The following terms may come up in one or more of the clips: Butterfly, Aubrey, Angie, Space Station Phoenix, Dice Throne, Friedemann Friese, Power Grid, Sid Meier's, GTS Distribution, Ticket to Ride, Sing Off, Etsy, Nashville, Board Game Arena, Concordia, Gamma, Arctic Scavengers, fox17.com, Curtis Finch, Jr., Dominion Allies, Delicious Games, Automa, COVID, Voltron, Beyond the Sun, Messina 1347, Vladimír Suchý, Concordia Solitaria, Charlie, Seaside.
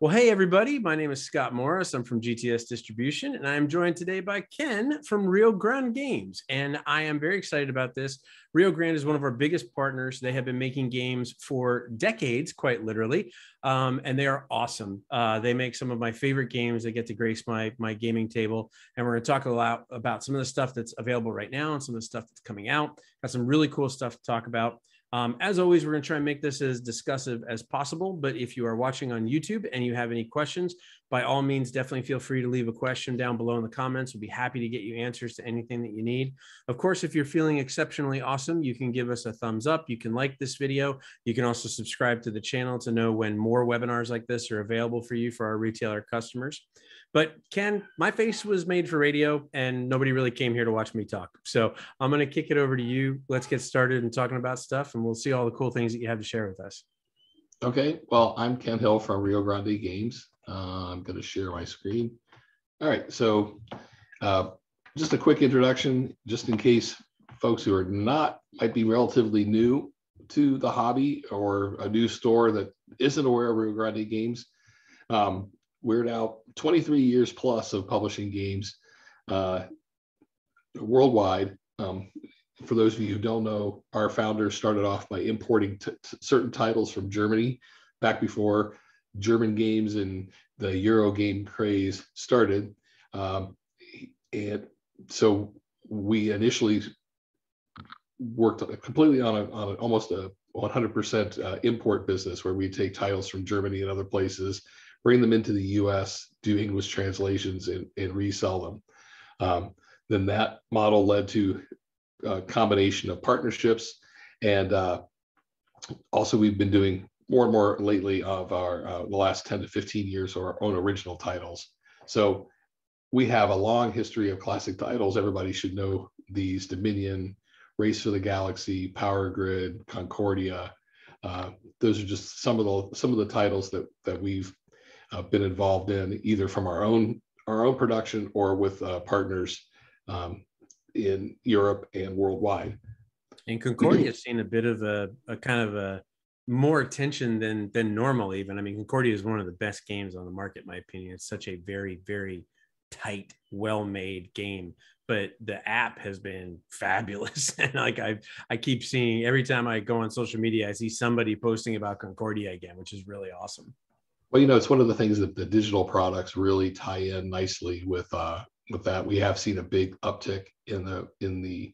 Well, hey, everybody. My name is Scott Morris. I'm from GTS Distribution, and I'm joined today by Ken from Rio Grande Games. And I am very excited about this. Rio Grande is one of our biggest partners. They have been making games for decades, quite literally, and they are awesome. They make some of my favorite games. They get to grace my gaming table. And we're going to talk a lot about some of the stuff that's available right now and some of the stuff that's coming out. Got some really cool stuff to talk about. As always, we're going to try and make this as discussive as possible, but if you are watching on YouTube and you have any questions, by all means, definitely feel free to leave a question down below in the comments. We'll be happy to get you answers to anything that you need. Of course, if you're feeling exceptionally awesome, you can give us a thumbs up. You can like this video. You can also subscribe to the channel to know when more webinars like this are available for you for our retailer customers. But Ken, my face was made for radio and nobody really came here to watch me talk. So I'm going to kick it over to you. Let's get started and talking about stuff. And we'll see all the cool things that you have to share with us. Okay, well, I'm Ken Hill from Rio Grande Games. I'm going to share my screen. All right, so just a quick introduction, just in case folks who are not, might be relatively new to the hobby or a new store that isn't aware of Rio Grande Games. We're now 23 years plus of publishing games worldwide. For those of you who don't know, our founder started off by importing certain titles from Germany back before German games and the Euro game craze started. And so we initially worked completely on almost a 100% import business where we take titles from Germany and other places, bring them into the US, do English translations and resell them. Then that model led to a combination of partnerships, and also we've been doing more and more lately of our the last 10 to 15 years of our own original titles. So we have a long history of classic titles. Everybody should know these: Dominion, Race for the Galaxy, Power Grid, Concordia. Those are just some of the titles that we've been involved in, either from our own production or with partners in Europe and worldwide. And Concordia's seen a bit of a kind of a more attention than normal even. I mean, Concordia is one of the best games on the market, in my opinion. It's such a very, very tight, well-made game, but the app has been fabulous. And like I keep seeing, every time I go on social media, I see somebody posting about Concordia again, which is really awesome. Well, you know, it's one of the things that the digital products really tie in nicely with that. We have seen a big uptick in the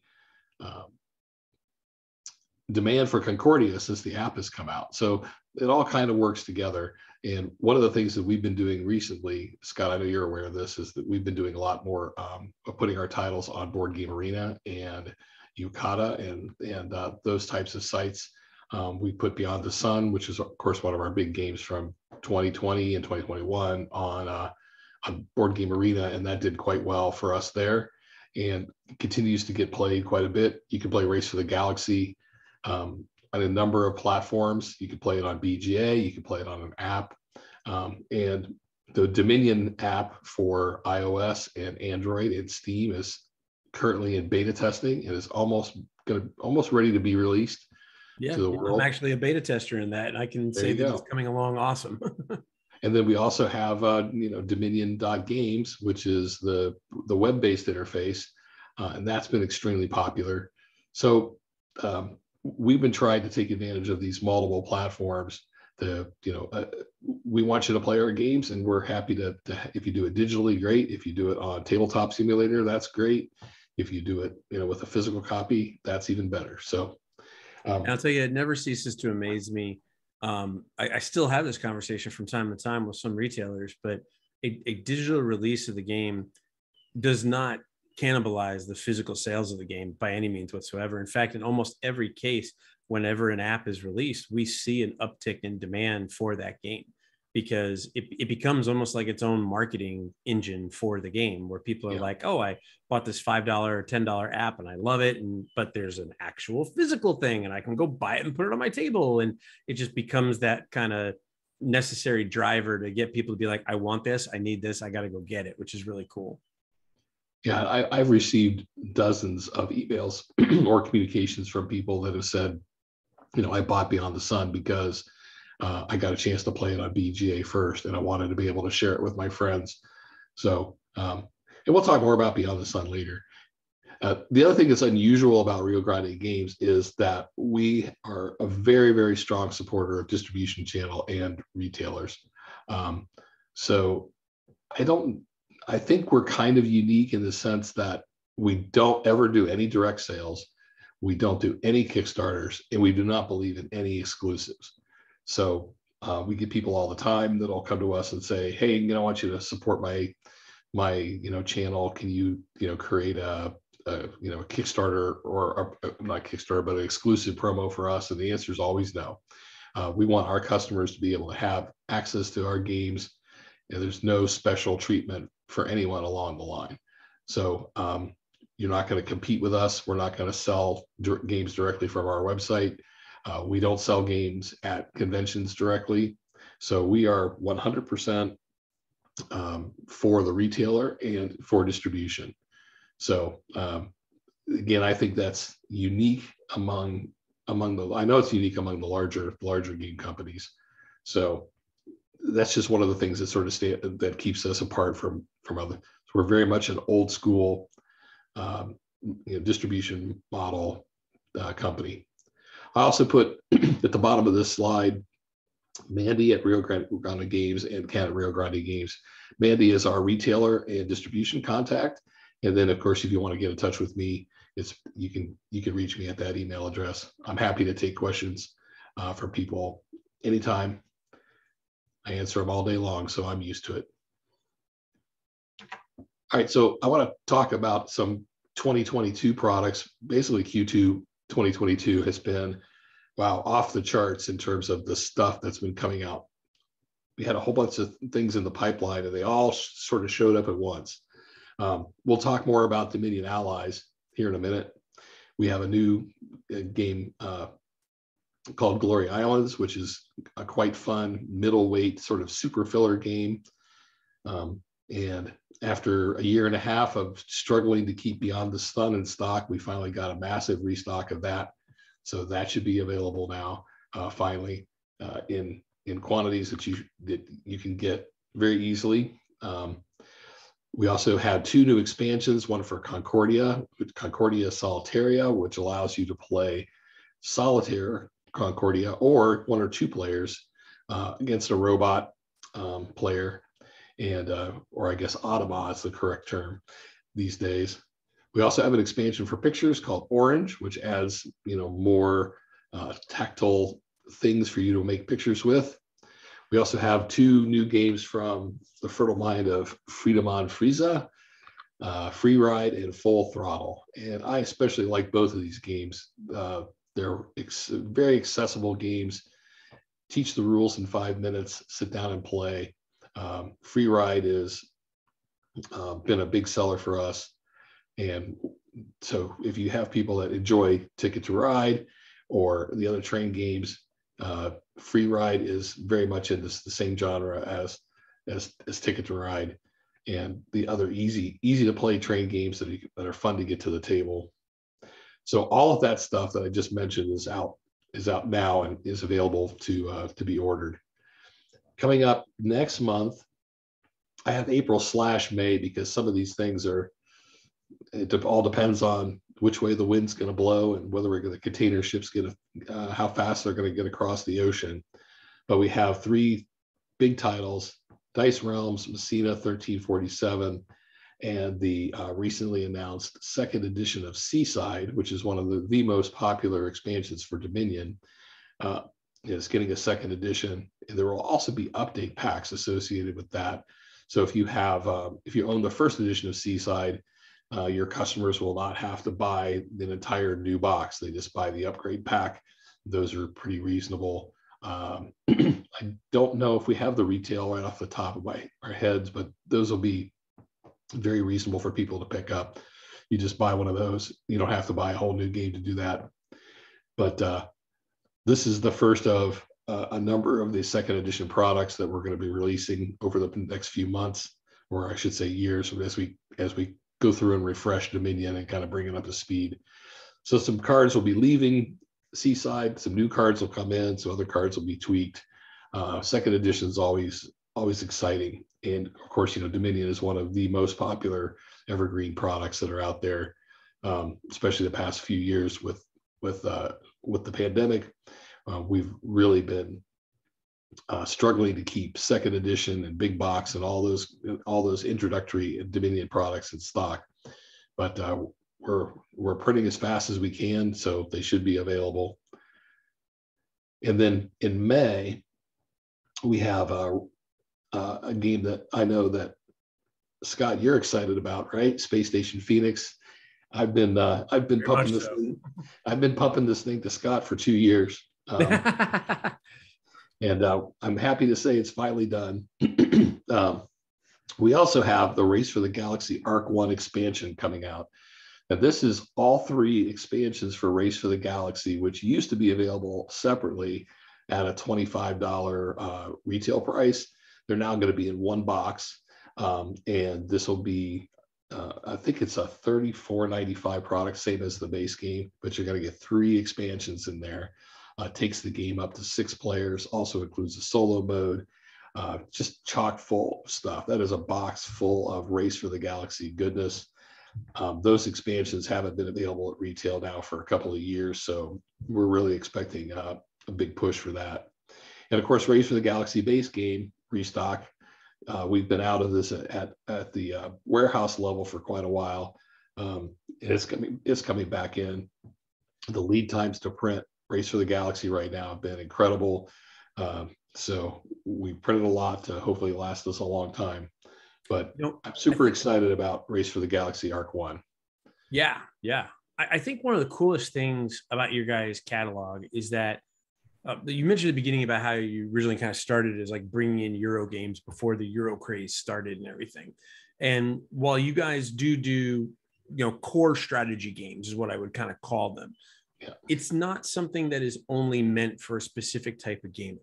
demand for Concordia since the app has come out. So it all kind of works together. And one of the things that we've been doing recently, Scott, I know you're aware of this, is that we've been doing a lot more of putting our titles on Board Game Arena and Yucata and those types of sites. We put Beyond the Sun, which is of course one of our big games from 2020 and 2021, on Board Game Arena, and that did quite well for us there and continues to get played quite a bit. You can play Race for the Galaxy on a number of platforms. You can play it on BGA, you can play it on an app, and the Dominion app for iOS and Android and Steam is currently in beta testing and is almost ready to be released to the world. I'm actually a beta tester in that, and I can say that it's coming along awesome. And then we also have, Dominion.games, which is the web-based interface, and that's been extremely popular. So we've been trying to take advantage of these multiple platforms. We want you to play our games, and we're happy to if you do it digitally, great. If you do it on Tabletop Simulator, that's great. If you do it, with a physical copy, that's even better. So I'll tell you, it never ceases to amaze me. I still have this conversation from time to time with some retailers, but a digital release of the game does not cannibalize the physical sales of the game by any means whatsoever. In fact, in almost every case, whenever an app is released, we see an uptick in demand for that game because it becomes almost like its own marketing engine for the game, where people are like, oh, I bought this $5 or $10 app and I love it. But there's an actual physical thing and I can go buy it and put it on my table. And it just becomes that kind of necessary driver to get people to be like, I want this, I need this, I got to go get it, which is really cool. Yeah, I've received dozens of emails or communications from people that have said, I bought Beyond the Sun because I got a chance to play it on BGA first, and I wanted to be able to share it with my friends. So, and we'll talk more about Beyond the Sun later. The other thing that's unusual about Rio Grande Games is that we are a very, very strong supporter of distribution channel and retailers. So I think we're kind of unique in the sense that we don't ever do any direct sales. We don't do any Kickstarters, and we do not believe in any exclusives. So we get people all the time that'll come to us and say, hey, you know, I want you to support my channel. Can you, create a Kickstarter or not Kickstarter, but an exclusive promo for us? And the answer is always no. We want our customers to be able to have access to our games, and there's no special treatment for anyone along the line. So you're not going to compete with us. We're not going to sell games directly from our website. We don't sell games at conventions directly. So we are 100% for the retailer and for distribution. So again, I think that's unique among the, I know it's unique among the larger game companies. So that's just one of the things that sort of that keeps us apart from other. So we're very much an old school distribution model company. I also put at the bottom of this slide, Mandy at Rio Grande Games and Ken at Rio Grande Games. Mandy is our retailer and distribution contact. And then, of course, if you want to get in touch with me, you can reach me at that email address. I'm happy to take questions from people anytime. I answer them all day long, so I'm used to it. All right, so I want to talk about some 2022 products. Basically, Q2 2022 has been, wow, off the charts in terms of the stuff that's been coming out. We had a whole bunch of things in the pipeline, and they all sort of showed up at once. We'll talk more about Dominion Allies here in a minute. We have a new game called Glory Islands, which is a quite fun middleweight sort of super filler game. And after a year and a half of struggling to keep Beyond the Sun in stock, we finally got a massive restock of that. So that should be available now, finally, in quantities that you can get very easily. We also had two new expansions, one for Concordia Solitaria, which allows you to play solitaire Concordia or one or two players against a robot player, and or I guess Automa is the correct term these days. We also have an expansion for pictures called Orange, which adds more tactile things for you to make pictures with. We also have two new games from the fertile mind of Friedemann Friese, Free Ride and Full Throttle. And I especially like both of these games. They're very accessible games. Teach the rules in 5 minutes, sit down and play. Free Ride has been a big seller for us. And so if you have people that enjoy Ticket to Ride or the other train games, Free Ride is very much in the same genre as Ticket to Ride and the other easy to play train games that are fun to get to the table. So all of that stuff that I just mentioned is out now and is available to be ordered. Coming up next month, I have April/May because some of these things are, it all depends on which way the wind's going to blow and whether the container ships how fast they're going to get across the ocean. But we have three big titles: Dice Realms, Messina 1347, and the recently announced second edition of Seaside, which is one of the most popular expansions for Dominion. It's getting a second edition, and there will also be update packs associated with that. So if you own the first edition of Seaside, your customers will not have to buy an entire new box. They just buy the upgrade pack. Those are pretty reasonable. I don't know if we have the retail right off the top of our heads, but those will be very reasonable for people to pick up. You just buy one of those. You don't have to buy a whole new game to do that. But this is the first of a number of the second edition products that we're going to be releasing over the next few months, or I should say years, as we go through and refresh Dominion and kind of bring it up to speed. So some cards will be leaving Seaside, some new cards will come in, so other cards will be tweaked. Second edition is always exciting. And of course, you know, Dominion is one of the most popular evergreen products that are out there, especially the past few years with the pandemic. We've really been struggling to keep second edition and big box and all those introductory Dominion products in stock, but we're printing as fast as we can, so they should be available. And then in May, we have a game that I know that Scott, you're excited about, right? Space Station Phoenix. I've been pumping this thing. I've been pumping this thing to Scott for 2 years. And I'm happy to say it's finally done. We also have the Race for the Galaxy Arc 1 expansion coming out. Now, this is all three expansions for Race for the Galaxy, which used to be available separately at a $25 retail price. They're now going to be in one box. And this will be, I think it's a $34.95 product, same as the base game, but you're going to get three expansions in there. Takes the game up to 6 players, also includes a solo mode, just chock full of stuff. That is a box full of Race for the Galaxy goodness. Those expansions haven't been available at retail now for a couple of years, so we're really expecting a big push for that. And of course, Race for the Galaxy base game restock. We've been out of this at the warehouse level for quite a while, and it's coming back in. The lead times to print Race for the Galaxy right now have been incredible. So we printed a lot to hopefully last us a long time. But I'm super excited about Race for the Galaxy Arc 1. Yeah, yeah. I think one of the coolest things about your guys' catalog is that you mentioned at the beginning about how you originally kind of started as like bringing in Euro games before the Euro craze started and everything. And while you guys do, you know, core strategy games is what I would kind of call them. Yeah. It's not something that is only meant for a specific type of game.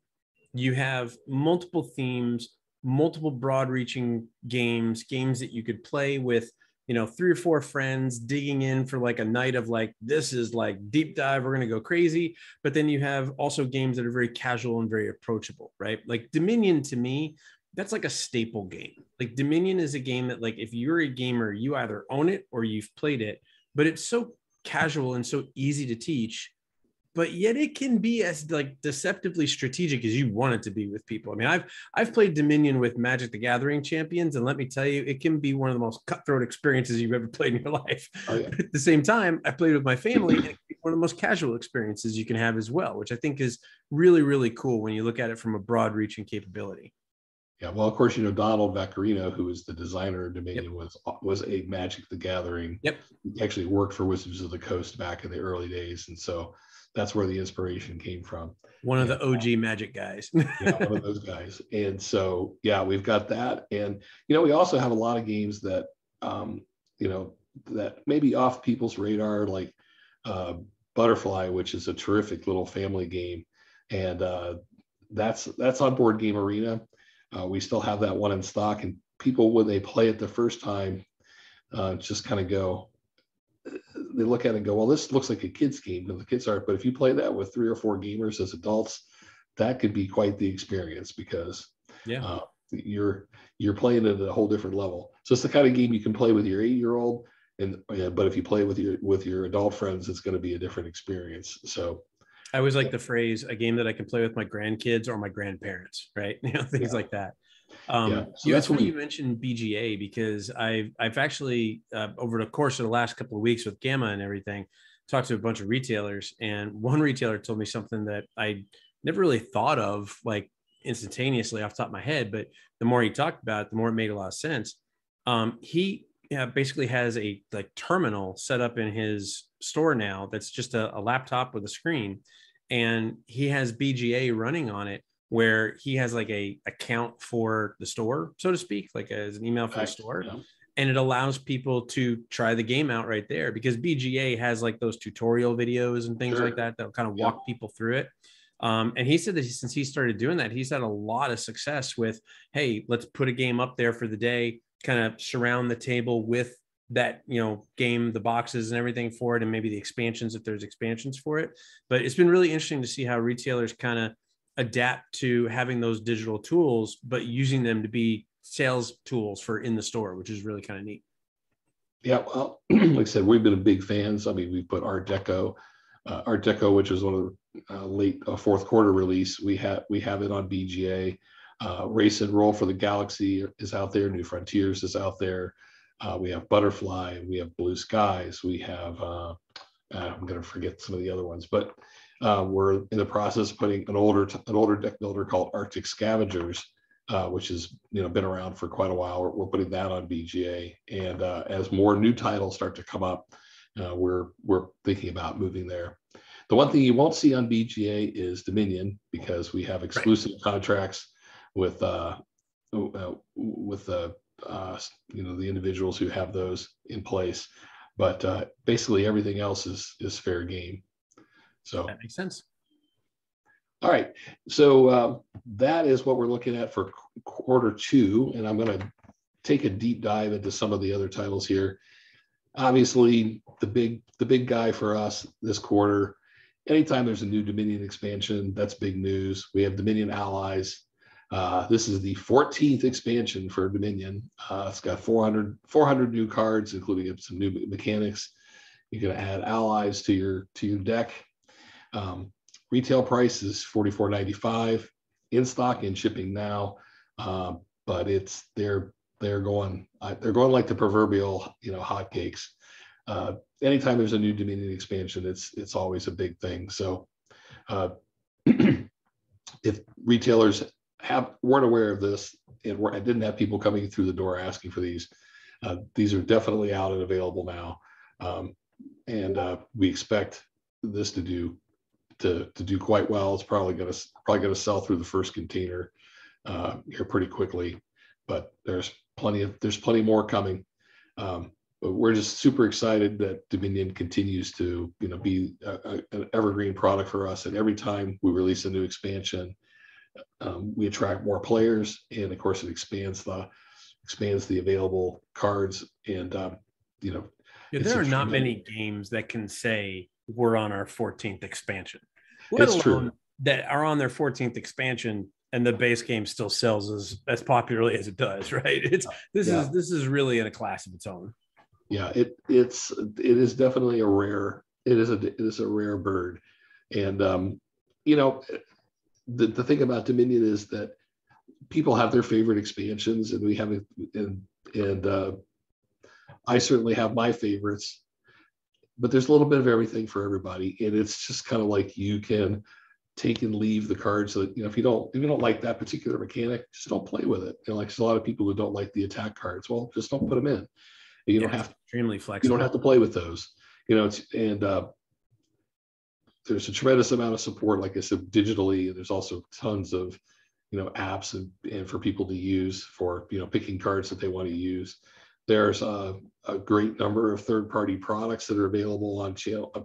You have multiple themes, multiple broad-reaching games that you could play with, you know, 3 or 4 friends, digging in for like a night of like, this is like deep dive, we're going to go crazy. But then you have also games that are very casual and very approachable, right? Like Dominion, to me, that's like a staple game. Like Dominion is a game that like, if you're a gamer, you either own it or you've played it, but it's so casual and so easy to teach, but yet it can be as like deceptively strategic as you want it to be with people. I mean, I've played Dominion with Magic: The Gathering champions, and let me tell you, it can be one of the most cutthroat experiences you've ever played in your life. Oh, yeah. At the same time, I played with my family, and it can be one of the most casual experiences you can have as well, which I think is really, really cool when you look at it from a broad-reaching capability. Yeah, well, of course, you know, Donald Vaccarino, who is the designer of Dominion, yep, was a Magic: The Gathering. Yep. He actually worked for Wizards of the Coast back in the early days, and so that's where the inspiration came from. One of the OG Magic guys. Yeah, one of those guys. And so, yeah, we've got that. And, you know, we also have a lot of games that, you know, that maybe off people's radar, like Butterfly, which is a terrific little family game. And that's on Board Game Arena. We still have that one in stock, and people, when they play it the first time, just kind of go, they look at it and go, well, this looks like a kid's game, but the kids aren't. But if you play that with 3 or 4 gamers as adults, that could be quite the experience, because yeah, you're playing at a whole different level. So it's the kind of game you can play with your 8-year-old, but if you play with your adult friends, it's going to be a different experience. So I always like the phrase, a game that I can play with my grandkids or my grandparents, right? You know, things like that. So that's why you mentioned BGA, because I've actually, over the course of the last couple of weeks with Gamma and everything, talked to a bunch of retailers, and one retailer told me something that I never really thought of like instantaneously off the top of my head, but the more he talked about it, the more it made a lot of sense. He basically has a like terminal set up in his store now that's just a laptop with a screen, and he has BGA running on it, where he has like a account for the store, so to speak, like as an email for the store. Yeah. And it allows people to try the game out right there, because BGA has like those tutorial videos and things, sure, like that, that'll kind of walk, yeah, people through it. And he said that since he started doing that, he's had a lot of success with, hey, let's put a game up there for the day, kind of surround the table with that, you know, game, the boxes and everything for it, and maybe the expansions if there's expansions for it. But it's been really interesting to see how retailers kind of adapt to having those digital tools, but using them to be sales tools for in the store, which is really kind of neat. Yeah, well, like I said, we've been big fans. I mean, we put Art Deco, which is one of the late fourth quarter release. We have it on BGA. Race and Roll for the Galaxy is out there. New Frontiers is out there. We have Butterfly. We have Blue Skies. We have I'm going to forget some of the other ones, but we're in the process of putting an older deck builder called Arctic Scavengers, which has been around for quite a while. We're putting that on BGA, and as more new titles start to come up, we're thinking about moving there. The one thing you won't see on BGA is Dominion, because we have exclusive contracts with the individuals who have those in place, but basically everything else is fair game. So that makes sense. All right, so that is what we're looking at for Q2, and I'm going to take a deep dive into some of the other titles here. Obviously, the big guy for us this quarter. Anytime there's a new Dominion expansion, that's big news. We have Dominion Allies. This is the 14th expansion for Dominion. It's got 400 new cards, including some new mechanics. You can add allies to your deck. Retail price is $44.95, in stock and shipping now. But it's they're going like the proverbial hotcakes. Anytime there's a new Dominion expansion, it's always a big thing. So if retailers weren't aware of this and didn't have people coming through the door asking for these are definitely out and available now, and we expect this to do quite well. It's probably going to sell through the first container here pretty quickly, but there's plenty more coming. But we're just super excited that Dominion continues to be an evergreen product for us, and every time we release a new expansion, we attract more players, and of course it expands the available cards. And there are not many games that can say we're on our 14th expansion, let alone that are on their 14th expansion, and the base game still sells as popularly as it does. Right? This is really in a class of its own. Yeah, it is definitely a rare bird, and The thing about Dominion is that people have their favorite expansions, and we have I certainly have my favorites, but there's a little bit of everything for everybody, and it's just kind of like you can take and leave the cards. So that if you don't like that particular mechanic, just don't play with it. And like there's a lot of people who don't like the attack cards, well, just don't put them in. And extremely flexible. You don't have to play with those. There's a tremendous amount of support, like I said, digitally, and there's also tons of, apps and for people to use for, picking cards that they want to use. There's a great number of third-party products that are available on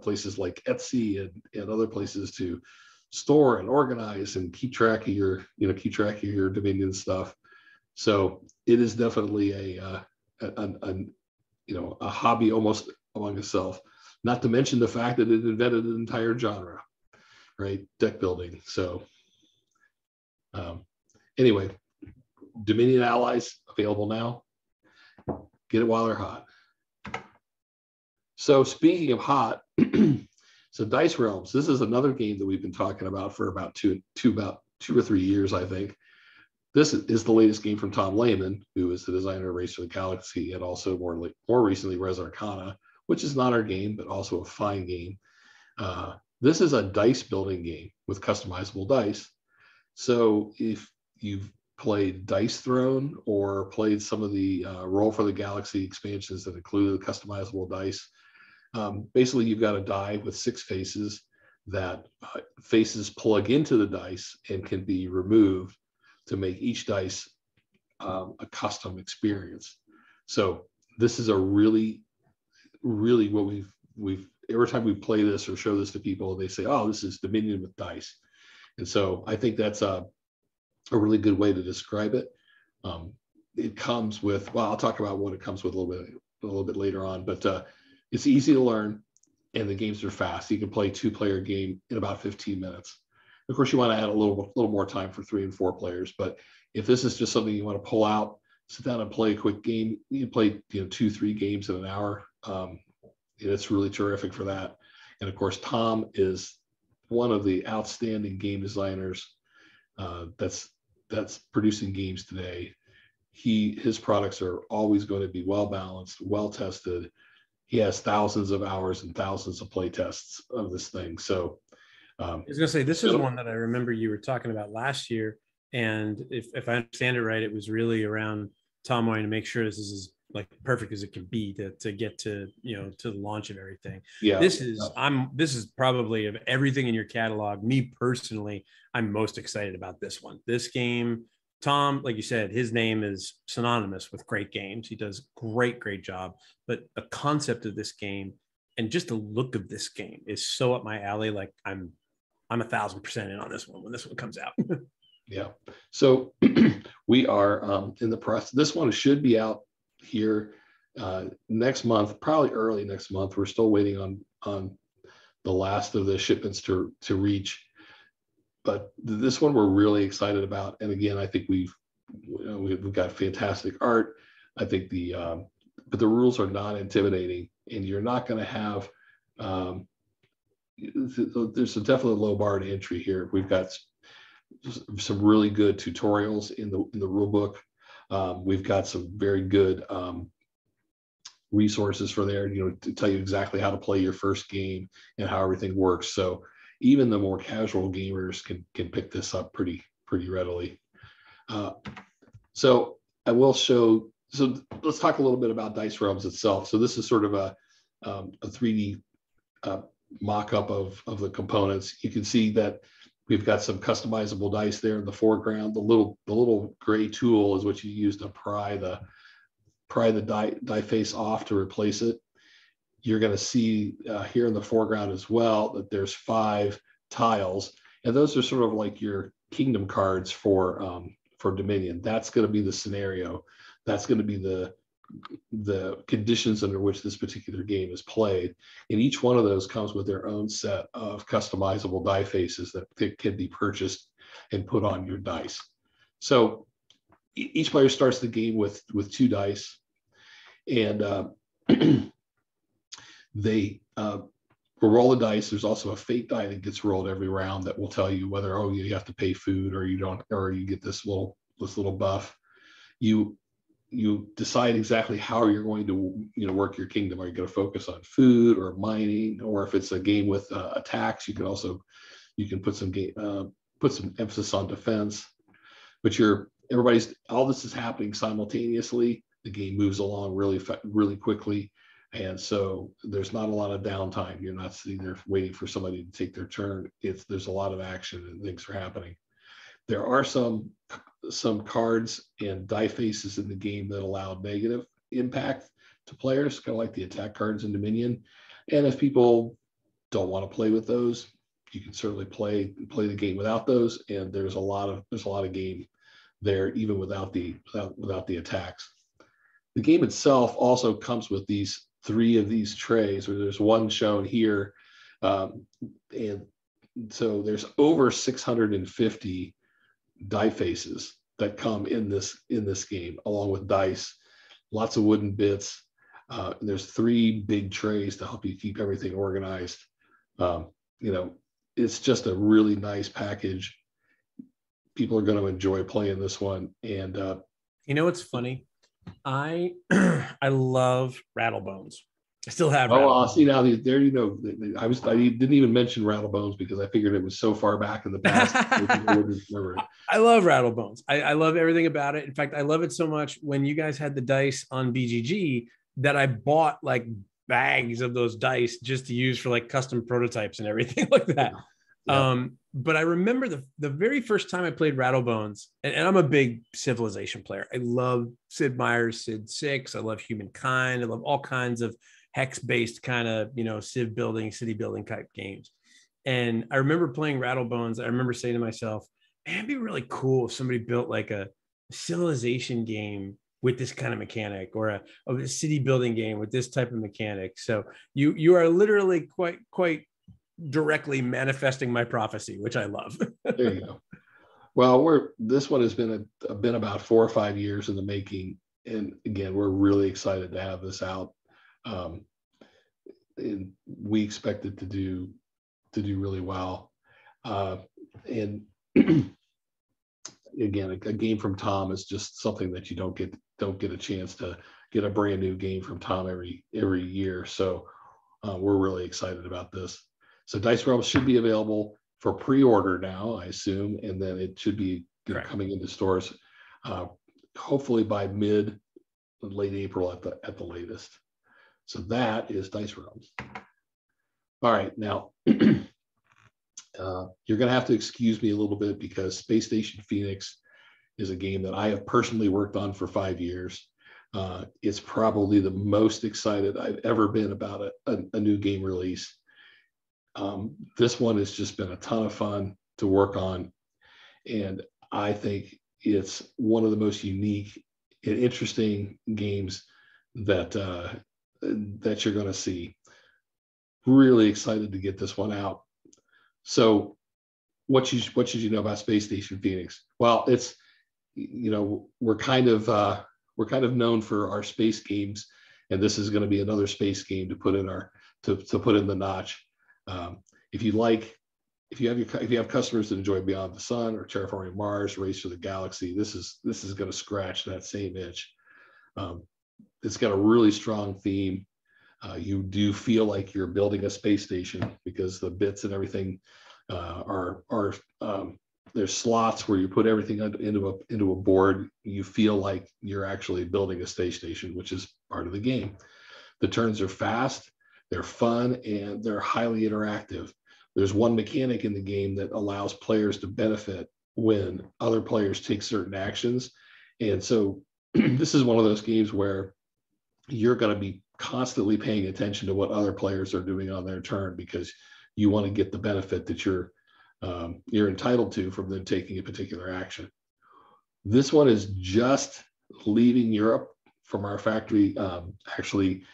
places like Etsy and other places to store and organize and keep track of your Dominion stuff. So it is definitely a hobby almost among itself. Not to mention the fact that it invented an entire genre, right? Deck building. So anyway, Dominion Allies available now. Get it while they're hot. So speaking of hot, so Dice Realms, this is another game that we've been talking about for about two or three years, I think. This is the latest game from Tom Lehman, who is the designer of Race for the Galaxy and also more recently Res Arcana, which is not our game, but also a fine game. This is a dice building game with customizable dice. So if you've played Dice Throne or played some of the Roll for the Galaxy expansions that include customizable dice, basically you've got a die with six faces that faces plug into the dice and can be removed to make each dice a custom experience. So this is a really what we've every time we play this or show this to people, they say, oh, this is Dominion with dice. And so I think that's a really good way to describe it. It comes with, well, I'll talk about what it comes with a little bit later on, but it's easy to learn and the games are fast. You can play a two-player game in about 15 minutes. Of course, you want to add a little more time for 3 and 4 players. But if this is just something you want to pull out, sit down and play a quick game, you can play 2-3 games in an hour. It's really terrific for that. And of course, Tom is one of the outstanding game designers that's producing games today. His products are always going to be well-balanced, well-tested. He has thousands of hours and thousands of play tests of this thing. So I was going to say, this is one that I remember you were talking about last year. And if I understand it right, it was really around Tom wanting to make sure this is as like perfect as it can be to get to, to the launch of everything. Yeah. This is probably of everything in your catalog. Me personally, I'm most excited about this one. This game, Tom, like you said, his name is synonymous with great games. He does great job, but the concept of this game and just the look of this game is so up my alley. Like I'm 1,000% in on this one when this one comes out. Yeah. So we are in the process. This one should be out here next month, probably early next month. We're still waiting on the last of the shipments to reach. But this one we're really excited about. And again, I think we've got fantastic art. I think but the rules are not intimidating, and you're not going to have, there's a definitely low bar to entry here. We've got some really good tutorials in the rule book. We've got some very good resources for there, to tell you exactly how to play your first game and how everything works. So even the more casual gamers can pick this up pretty readily. So I will show. So let's talk a little bit about Dice Realms itself. So this is sort of a 3D mock-up of the components. You can see that. We've got some customizable dice there in the foreground. The little gray tool is what you use to pry the die face off to replace it. You're going to see here in the foreground as well that there's 5 tiles, and those are sort of like your kingdom cards for Dominion. That's going to be the scenario. That's going to be the conditions under which this particular game is played. And each one of those comes with their own set of customizable die faces that can be purchased and put on your dice. So each player starts the game with 2 dice, and they will roll the dice. There's also a fate die that gets rolled every round that will tell you whether, you have to pay food or you don't, or you get this little buff. You decide exactly how you're going to, work your kingdom. Are you going to focus on food or mining, or if it's a game with attacks, you can put some emphasis on defense. But all this is happening simultaneously. The game moves along really quickly, and so there's not a lot of downtime. You're not sitting there waiting for somebody to take their turn. There's a lot of action and things are happening. There are some cards and die faces in the game that allow negative impact to players, kind of like the attack cards in Dominion. And if people don't want to play with those, you can certainly play the game without those. And there's a lot of game there even without the attacks. The game itself also comes with these 3 of these trays, where there's one shown here, and so there's over 650. Die faces that come in this game, along with dice, lots of wooden bits. There's 3 big trays to help you keep everything organized. It's just a really nice package. People are going to enjoy playing this one. And it's funny, I love Rattlebones. I still have. Oh, see now there. I didn't even mention Rattlebones because I figured it was so far back in the past. I love Rattlebones. I love everything about it. In fact, I love it so much when you guys had the dice on BGG that I bought like bags of those dice just to use for like custom prototypes and everything like that. Yeah. But I remember the very first time I played Rattlebones, and I'm a big Civilization player. I love Sid Meier's Civ 6. I love Humankind. I love all kinds of hex-based kind of, civ building, city building type games. And I remember playing Rattlebones. I remember saying to myself, man, it'd be really cool if somebody built like a civilization game with this kind of mechanic, or a city building game with this type of mechanic. So you are literally quite directly manifesting my prophecy, which I love. There you go. Well, this one has been about 4 or 5 years in the making, and again, we're really excited to have this out. And we expect it to do really well. And again, a game from Tom is just something that you don't get a chance to get a brand new game from Tom every year. So we're really excited about this. So Dice Realms should be available for pre-order now, I assume, and then it should be coming into stores hopefully by late April at the latest. So that is Dice Realms. All right, now you're going to have to excuse me a little bit because Space Station Phoenix is a game that I have personally worked on for 5 years. It's probably the most excited I've ever been about a new game release. This one has just been a ton of fun to work on, and I think it's one of the most unique and interesting games that you're going to see. Really excited to get this one out. So what should you know about Space Station Phoenix? Well, it's, you know, we're kind of known for our space games, and this is going to be another space game to put in the notch. If you have customers that enjoy Beyond the Sun or Terraforming Mars, Race for the Galaxy, this is going to scratch that same itch. It's got a really strong theme. You do feel like you're building a space station because the bits and everything there's slots where you put everything into a board. You feel like you're actually building a space station, which is part of the game. The turns are fast. They're fun, and they're highly interactive. There's one mechanic in the game that allows players to benefit when other players take certain actions. And so this is one of those games where you're going to be constantly paying attention to what other players are doing on their turn, because you want to get the benefit that you're entitled to from them taking a particular action. This one is just leaving Europe from our factory, actually,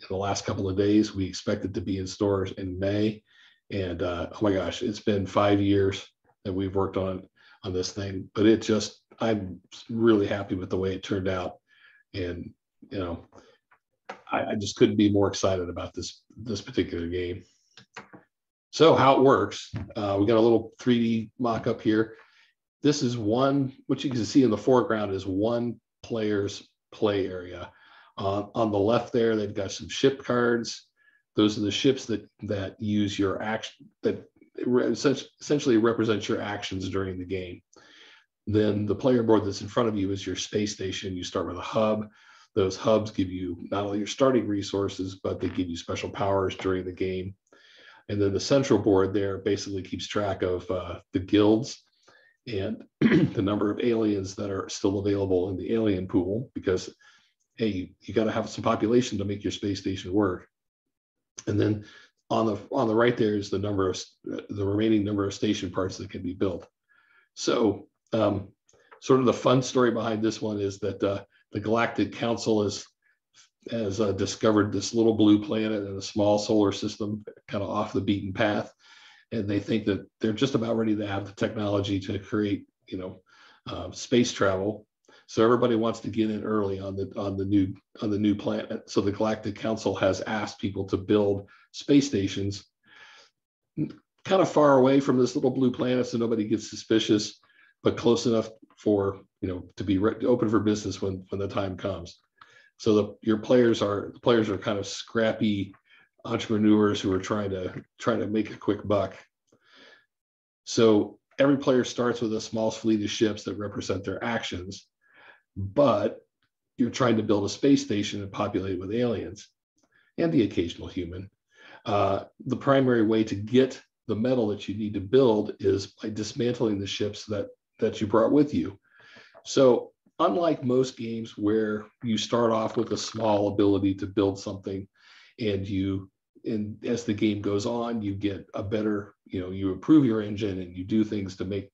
in the last couple of days. We expect it to be in stores in May, and oh my gosh, it's been 5 years that we've worked on this thing, but I'm really happy with the way it turned out, and you know, I just couldn't be more excited about this particular game. So how it works, we got a little 3D mock-up here. This is what you can see in the foreground is one player's play area. On the left there, they've got some ship cards. Those are the ships that use your action, that essentially represent your actions during the game. Then the player board that's in front of you is your space station. You start with a hub. Those hubs give you not only your starting resources, but they give you special powers during the game. And then the central board there basically keeps track of the guilds and the number of aliens that are still available in the alien pool, because hey, you got to have some population to make your space station work. And then on the right there is the remaining number of station parts that can be built. So sort of the fun story behind this one is that the Galactic Council has discovered this little blue planet in a small solar system, kind of off the beaten path, and they think that they're just about ready to have the technology to create, you know, space travel. So everybody wants to get in early on the new planet. So the Galactic Council has asked people to build space stations kind of far away from this little blue planet, so nobody gets suspicious, but close enough for, you know, to be open for business when the time comes. So your players are kind of scrappy entrepreneurs who are trying to make a quick buck. So every player starts with a small fleet of ships that represent their actions, but you're trying to build a space station and populate it with aliens and the occasional human. The primary way to get the metal that you need to build is by dismantling the ships that you brought with you. So unlike most games where you start off with a small ability to build something, and as the game goes on, you get a better, you know, you improve your engine and you do things to make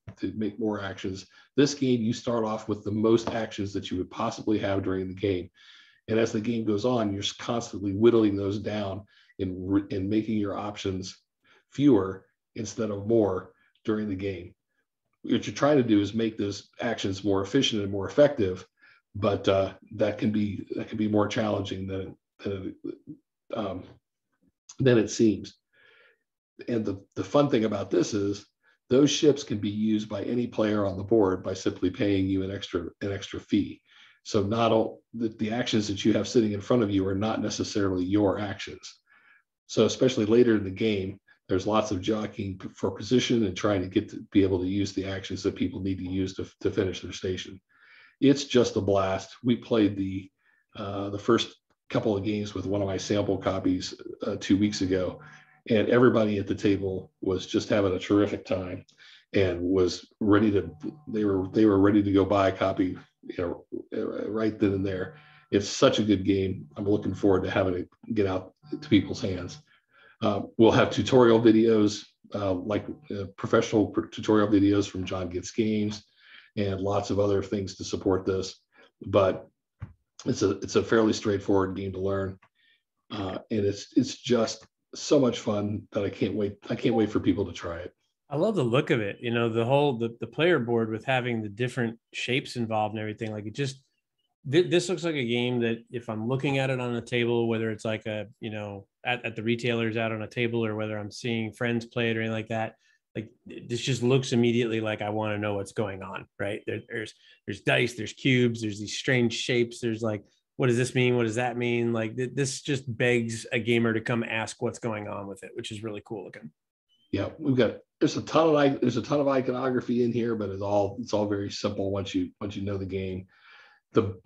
more actions. This game, you start off with the most actions that you would possibly have during the game. And as the game goes on, you're constantly whittling those down and making your options fewer instead of more during the game. What you're trying to do is make those actions more efficient and more effective, but that can be more challenging than it seems. And the fun thing about this is those ships can be used by any player on the board by simply paying you an extra fee. So not all the actions that you have sitting in front of you are not necessarily your actions. So especially later in the game, there's lots of jockeying for position and trying to be able to use the actions that people need to use to finish their station. It's just a blast. We played the first couple of games with one of my sample copies 2 weeks ago, and everybody at the table was just having a terrific time and was ready to, they were ready to go buy a copy, you know, right then and there. It's such a good game. I'm looking forward to having it get out to people's hands. We'll have tutorial videos, professional tutorial videos from John Gets Games and lots of other things to support this, but it's a fairly straightforward game to learn. And it's just so much fun that I can't wait. I can't wait for people to try it. I love the look of it. You know, the whole, the player board with having the different shapes involved and everything, like it just, this looks like a game that if I'm looking at it on a table, whether it's like a, you know, at the retailers out on a table or whether I'm seeing friends play it or anything like that, like this just looks immediately like I want to know what's going on, right? There's dice, there's cubes, there's these strange shapes. There's like, what does this mean? What does that mean? Like this just begs a gamer to come ask what's going on with it, which is really cool looking. Yeah, there's a ton of iconography in here, but it's all very simple once you know the game.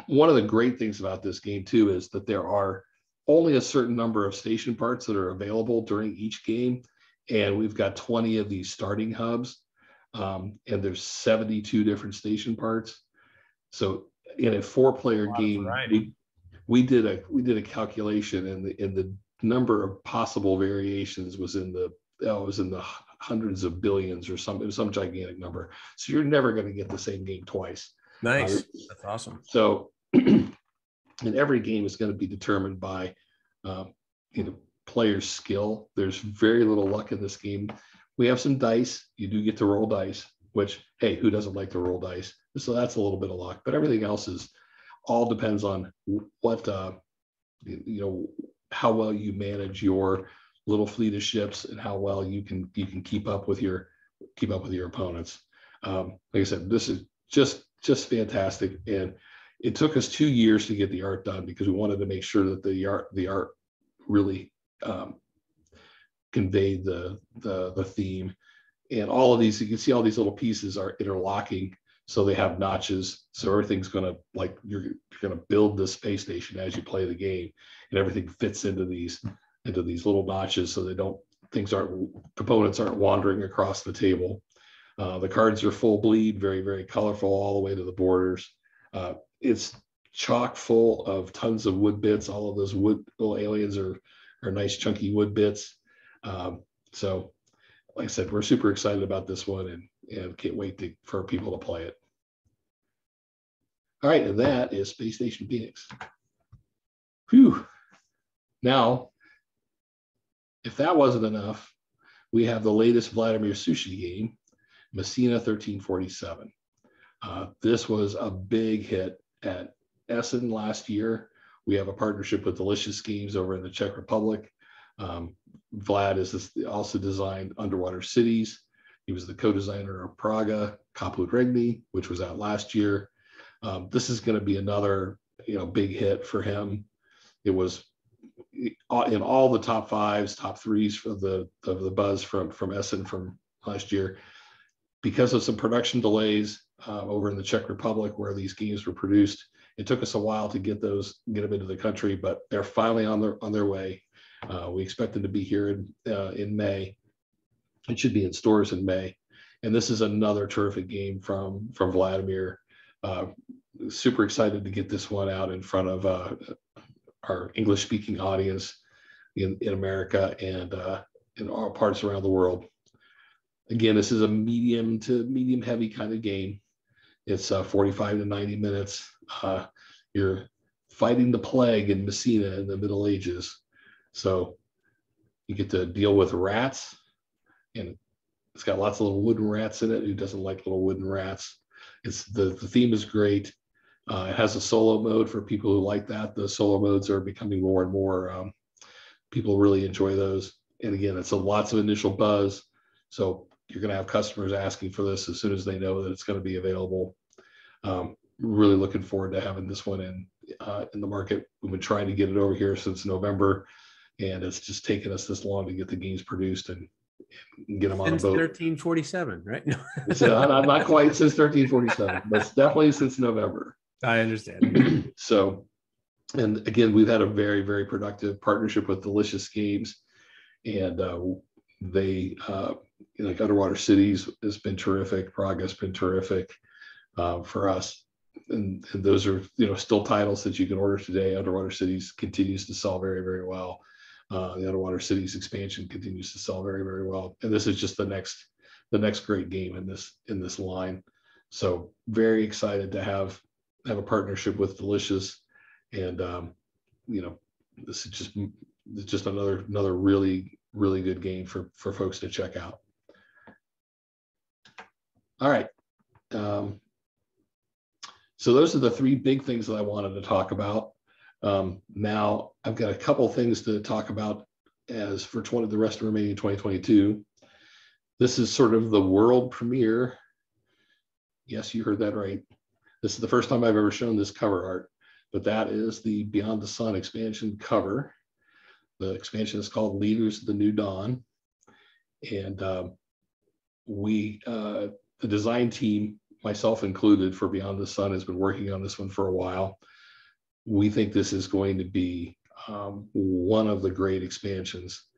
One of the great things about this game too is that there are only a certain number of station parts that are available during each game, and we've got 20 of these starting hubs, and there's 72 different station parts. So in a four-player game, we did a calculation, and the number of possible variations was in the hundreds of billions or something, some gigantic number. So you're never going to get the same game twice. Nice. That's awesome. So, and every game is going to be determined by, player's skill. There's very little luck in this game. We have some dice. You do get to roll dice, which, hey, who doesn't like to roll dice? So that's a little bit of luck, but everything else all depends on what, how well you manage your little fleet of ships and how well you can keep up with your opponents. Like I said, this is just fantastic, and it took us 2 years to get the art done because we wanted to make sure that the art really conveyed the theme. And all of these, you can see all these little pieces are interlocking, so they have notches. So everything's gonna, like, you're gonna build this space station as you play the game, and everything fits into these little notches, so they don't, opponents aren't wandering across the table. The cards are full bleed, very, very colorful all the way to the borders. It's chock full of tons of wood bits. All of those little aliens are nice chunky wood bits. So like I said, we're super excited about this one and can't wait for people to play it. All right, and that is Space Station Phoenix. Whew. Now, if that wasn't enough, we have the latest Vladimír Suchý game, Messina 1347. This was a big hit at Essen last year. We have a partnership with Delicious Games over in the Czech Republic. Vlad also designed Underwater Cities. He was the co-designer of Praga, Kaput Regni, which was out last year. This is going to be another big hit for him. It was in all the top fives, top threes for the buzz from Essen from last year. Because of some production delays over in the Czech Republic where these games were produced, it took us a while to get them into the country, but they're finally on their way. We expect them to be here in May. It should be in stores in May. And this is another terrific game from Vladimír. Super excited to get this one out in front of our English-speaking audience in America and in all parts around the world. Again, this is a medium to medium heavy kind of game. It's 45 to 90 minutes. You're fighting the plague in Messina in the Middle Ages. So you get to deal with rats, and it's got lots of little wooden rats in it. Who doesn't like little wooden rats? It's the theme is great. It has a solo mode for people who like that. The solo modes are becoming more and more. People really enjoy those. And again, it's lots of initial buzz. So you're going to have customers asking for this as soon as they know that it's going to be available. Really looking forward to having this one in the market. We've been trying to get it over here since November, and it's just taken us this long to get the games produced and get them on the boat. 1347, right? No. So I'm not quite since 1347, but it's definitely since November. I understand. So, and again, we've had a very, very productive partnership with Delicious Games, and they like Underwater Cities has been terrific. Progress has been terrific for us, and those are still titles that you can order today. Underwater Cities continues to sell very, very well. The Underwater Cities expansion continues to sell very, very well, and this is just the next great game in this line. So very excited to have a partnership with Delicious, and this is just another really, really good game for folks to check out. All right. So those are the three big things that I wanted to talk about. Now I've got a couple things to talk about as for the rest of remaining 2022. This is sort of the world premiere. Yes, you heard that right. This is the first time I've ever shown this cover art, but that is the Beyond the Sun expansion cover. The expansion is called Leaders of the New Dawn. And the design team, myself included, for Beyond the Sun has been working on this one for a while. We think this is going to be one of the great expansions.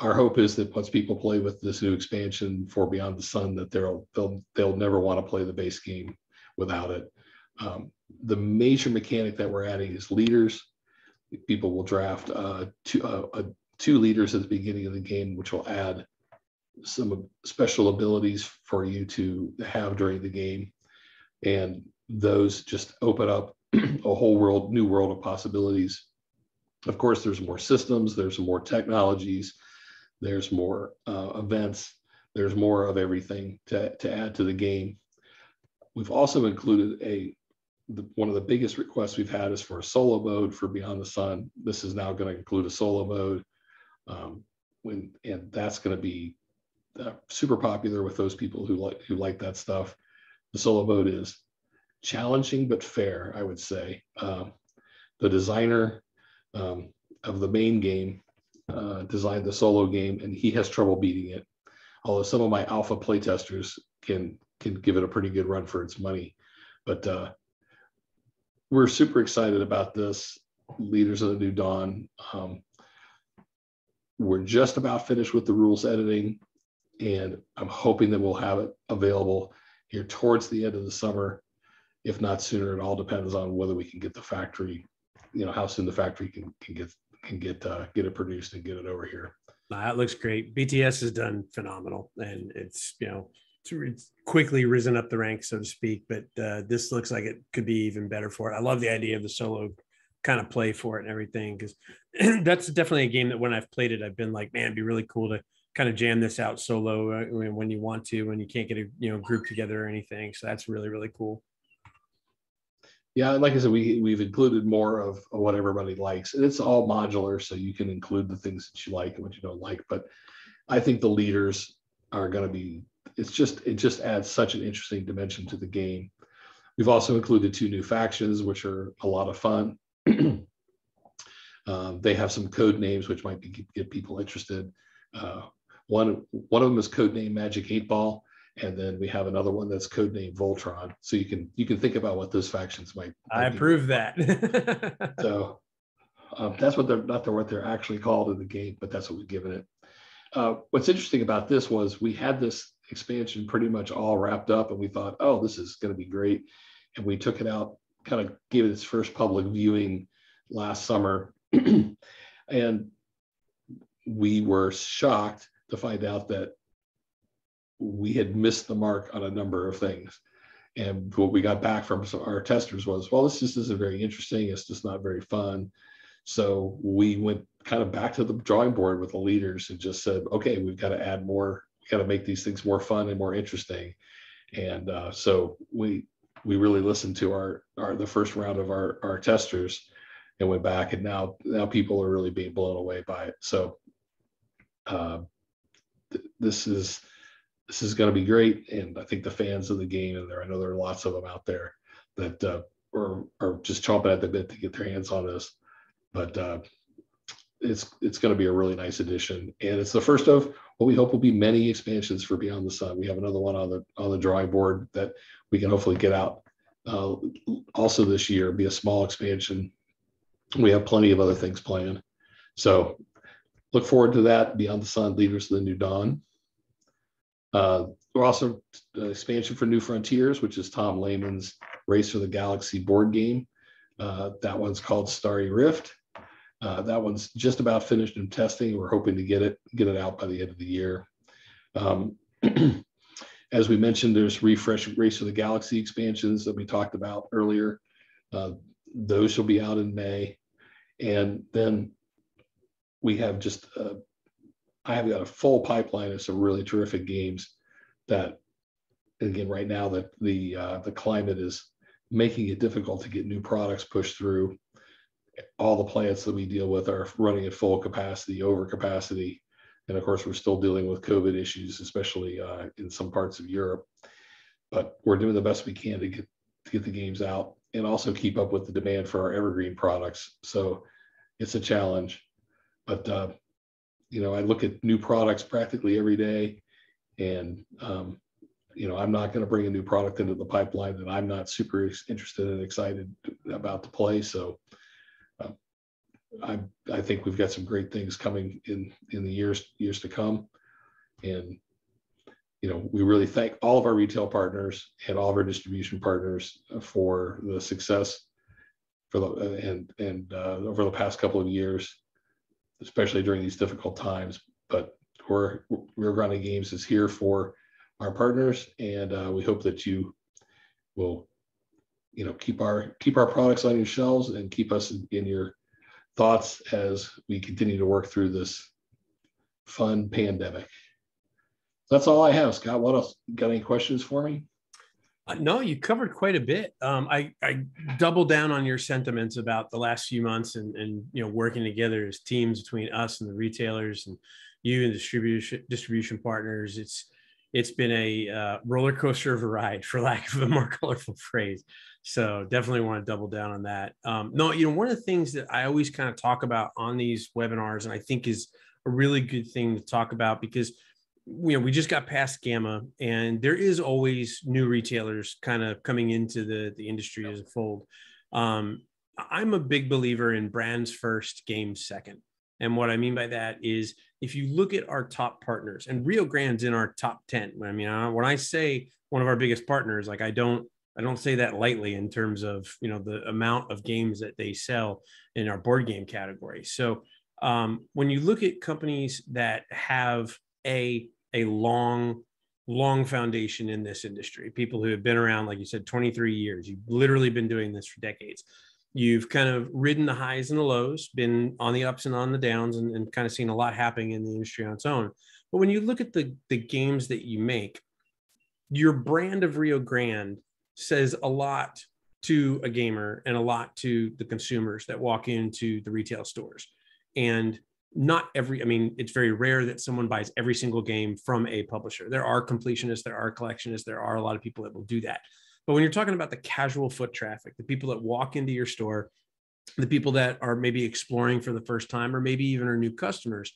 Our hope is that once people play with this new expansion for Beyond the Sun, that they'll never want to play the base game without it. The major mechanic that we're adding is leaders. People will draft two leaders at the beginning of the game, which will add some special abilities for you to have during the game. And those just open up a whole new world of possibilities. Of course, there's more systems, there's more technologies, there's more events, there's more of everything to add to the game. We've also included one of the biggest requests we've had is for a solo mode for Beyond the Sun. This is now going to include a solo mode, and that's going to be super popular with those people who like that stuff. The solo mode is challenging but fair, I would say. The designer of the main game designed the solo game, and he has trouble beating it. Although some of my alpha playtesters can give it a pretty good run for its money, but we're super excited about this, Leaders of the New Dawn. We're just about finished with the rules editing, and I'm hoping that we'll have it available here towards the end of the summer, if not sooner. It all depends on whether we can get the factory, how soon the factory can get it produced and get it over here. That looks great. BTS has done phenomenal, and it's it's quickly risen up the ranks, so to speak, but this looks like it could be even better for it. I love the idea of the solo kind of play for it and everything, because that's definitely a game that when I've played it, I've been like, man, it'd be really cool to kind of jam this out solo when you want to, when you can't get a group together or anything. So that's really, really cool. Yeah, like I said, we've included more of what everybody likes, and it's all modular, so you can include the things that you like and what you don't like. But I think the leaders are going to be, it just adds such an interesting dimension to the game. We've also included two new factions, which are a lot of fun. They have some code names, which might get people interested. One of them is codename Magic 8-Ball, and then we have another one that's codename Voltron. So you can think about what those factions might. I approve that. So that's what they're actually called in the game, but that's what we've given it. What's interesting about this was we had this expansion pretty much all wrapped up, and we thought, oh, this is going to be great. And we took it out, kind of gave it its first public viewing last summer. And we were shocked to find out that we had missed the mark on a number of things. And what we got back from our testers was, well, this just isn't very interesting. It's just not very fun. So we went kind of back to the drawing board with the leaders and just said, okay, we've got to add more got to make these things more fun and more interesting. And so we really listened to the first round of our testers and went back, and now people are really being blown away by it. So this is going to be great. And I think the fans of the game, and I know there are lots of them out there that are just chomping at the bit to get their hands on this, but it's going to be a really nice addition. And it's the first of what we hope will be many expansions for Beyond the Sun. We have another one on the drawing board that we can hopefully get out also this year, be a small expansion. We have plenty of other things planned. So look forward to that. Beyond the Sun, Leaders of the New Dawn. We're also an expansion for New Frontiers, which is Tom Lehman's Race for the Galaxy board game. That one's called Starry Rift. That one's just about finished in testing. We're hoping to get it out by the end of the year. As we mentioned, there's refresh Race of the Galaxy expansions that we talked about earlier. Those will be out in May. And then we have I have got a full pipeline of some really terrific games that, again, right now that the climate is making it difficult to get new products pushed through. All the plants that we deal with are running at full capacity, over capacity. And of course, we're still dealing with COVID issues, especially in some parts of Europe. But we're doing the best we can to get the games out and also keep up with the demand for our evergreen products. So it's a challenge. But, I look at new products practically every day. And, I'm not going to bring a new product into the pipeline that I'm not super interested and excited about to play. So I think we've got some great things coming in the years to come. And, we really thank all of our retail partners and all of our distribution partners for the success over the past couple of years, especially during these difficult times. But Rio Grande Games is here for our partners, and we hope that you will, keep our products on your shelves and keep us in your thoughts as we continue to work through this fun pandemic. That's all I have, Scott. What else? Got any questions for me? No, you covered quite a bit. I double down on your sentiments about the last few months and working together as teams between us and the retailers and you and distribution partners. It's been a roller coaster of a ride, for lack of a more colorful phrase. So definitely want to double down on that. One of the things that I always kind of talk about on these webinars, and I think is a really good thing to talk about, because we just got past Gamma, and there is always new retailers kind of coming into the industry as a fold. I'm a big believer in brands first, games second. And what I mean by that is, if you look at our top partners, and Rio Grande's in our top 10. I mean, when I say one of our biggest partners, like I don't say that lightly in terms of, the amount of games that they sell in our board game category. So when you look at companies that have a long foundation in this industry, people who have been around, like you said, 23 years, you've literally been doing this for decades. You've kind of ridden the highs and the lows, been on the ups and on the downs, and kind of seen a lot happening in the industry on its own. But when you look at the games that you make, your brand of Rio Grande says a lot to a gamer and a lot to the consumers that walk into the retail stores. And it's very rare that someone buys every single game from a publisher. There are completionists, there are collectionists, there are a lot of people that will do that. But when you're talking about the casual foot traffic, the people that walk into your store, the people that are maybe exploring for the first time, or maybe even are new customers,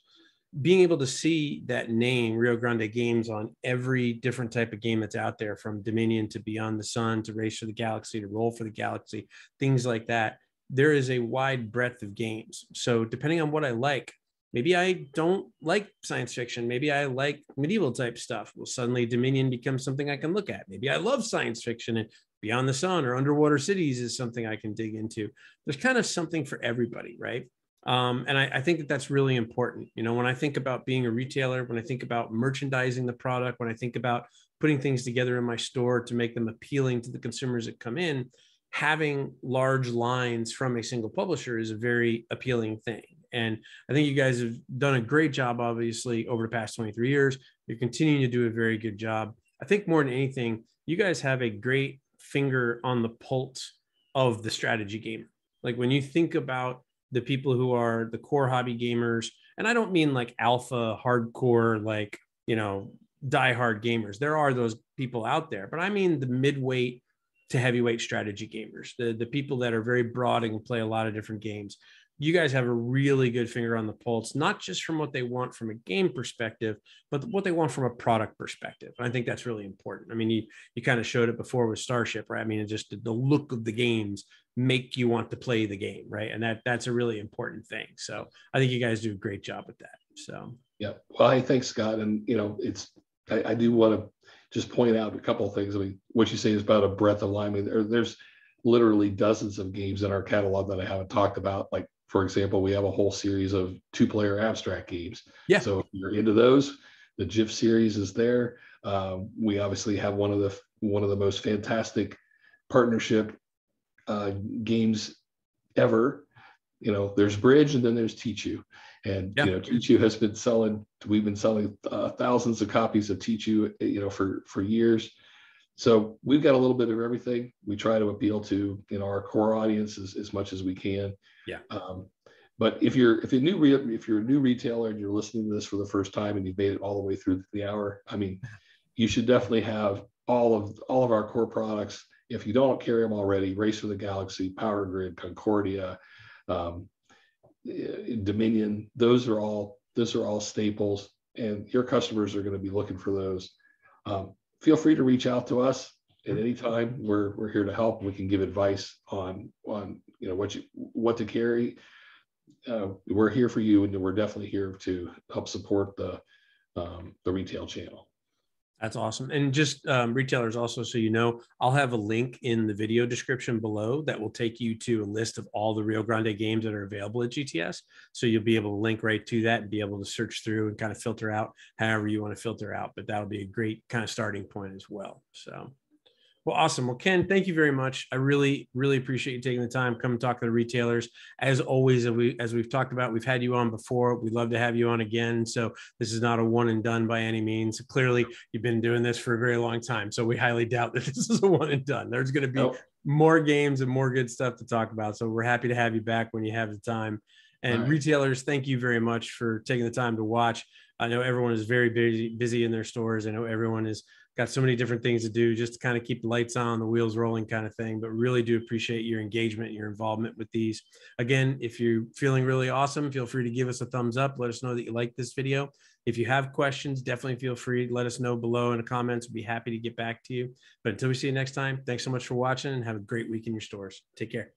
being able to see that name, Rio Grande Games, on every different type of game that's out there, from Dominion to Beyond the Sun to Race for the Galaxy to Roll for the Galaxy, things like that, there is a wide breadth of games. So depending on what I like, maybe I don't like science fiction. Maybe I like medieval type stuff. Well, suddenly Dominion becomes something I can look at. Maybe I love science fiction, and Beyond the Sun or Underwater Cities is something I can dig into. There's kind of something for everybody, right? And I think that that's really important. When I think about being a retailer, when I think about merchandising the product, when I think about putting things together in my store to make them appealing to the consumers that come in, having large lines from a single publisher is a very appealing thing. And I think you guys have done a great job, obviously, over the past 23 years. You're continuing to do a very good job. I think more than anything, you guys have a great finger on the pulse of the strategy gamer. Like when you think about the people who are the core hobby gamers, and I don't mean like alpha, hardcore, like, you know, diehard gamers. There are those people out there, but I mean the midweight to heavyweight strategy gamers, the people that are very broad and can play a lot of different games. You guys have a really good finger on the pulse, not just from what they want from a game perspective, but what they want from a product perspective. And I think that's really important. I mean, you kind of showed it before with Starship, right? I mean, it just the look of the games make you want to play the game, right? And that's a really important thing. So I think you guys do a great job with that. So yeah, well, hey, thanks, Scott. And you know, I do want to just point out a couple of things. I mean, what you say is about a breadth of alignment. There's literally dozens of games in our catalog that I haven't talked about, like. For example, we have a whole series of two-player abstract games. Yeah. So if you're into those, the GIF series is there. We obviously have one of the most fantastic partnership games ever. You know, there's Bridge, and then there's Teach You, and yeah. You know, Teach You has been selling. We've been selling thousands of copies of Teach You, you know, for years. So we've got a little bit of everything. We try to appeal to, you know, our core audience as much as we can. Yeah. But if you're a new retailer and you're listening to this for the first time and you've made it all the way through the hour, I mean, you should definitely have all of our core products. If you don't carry them already, Race for the Galaxy, Power Grid, Concordia, Dominion, those are all staples, and your customers are going to be looking for those. Feel free to reach out to us at any time. We're here to help. We can give advice on you know what to carry. We're here for you, and we're definitely here to help support the retail channel. That's awesome. And just retailers also, so you know, I'll have a link in the video description below that will take you to a list of all the Rio Grande games that are available at GTS. So you'll be able to link right to that and be able to search through and kind of filter out however you want to filter out. But that'll be a great kind of starting point as well. So, well, awesome. Well, Ken, thank you very much. I really, really appreciate you taking the time. Come and talk to the retailers. As always, as we've talked about, we've had you on before. We'd love to have you on again. So this is not a one and done by any means. Clearly, you've been doing this for a very long time. So we highly doubt that this is a one and done. There's going to be more games and more good stuff to talk about. So we're happy to have you back when you have the time. And Retailers, thank you very much for taking the time to watch. I know everyone is very busy in their stores. I know everyone has got so many different things to do just to kind of keep the lights on, the wheels rolling kind of thing, but really do appreciate your engagement and your involvement with these. Again, if you're feeling really awesome, feel free to give us a thumbs up. Let us know that you like this video. If you have questions, definitely feel free to let us know below in the comments. We'll be happy to get back to you. But until we see you next time, thanks so much for watching and have a great week in your stores. Take care.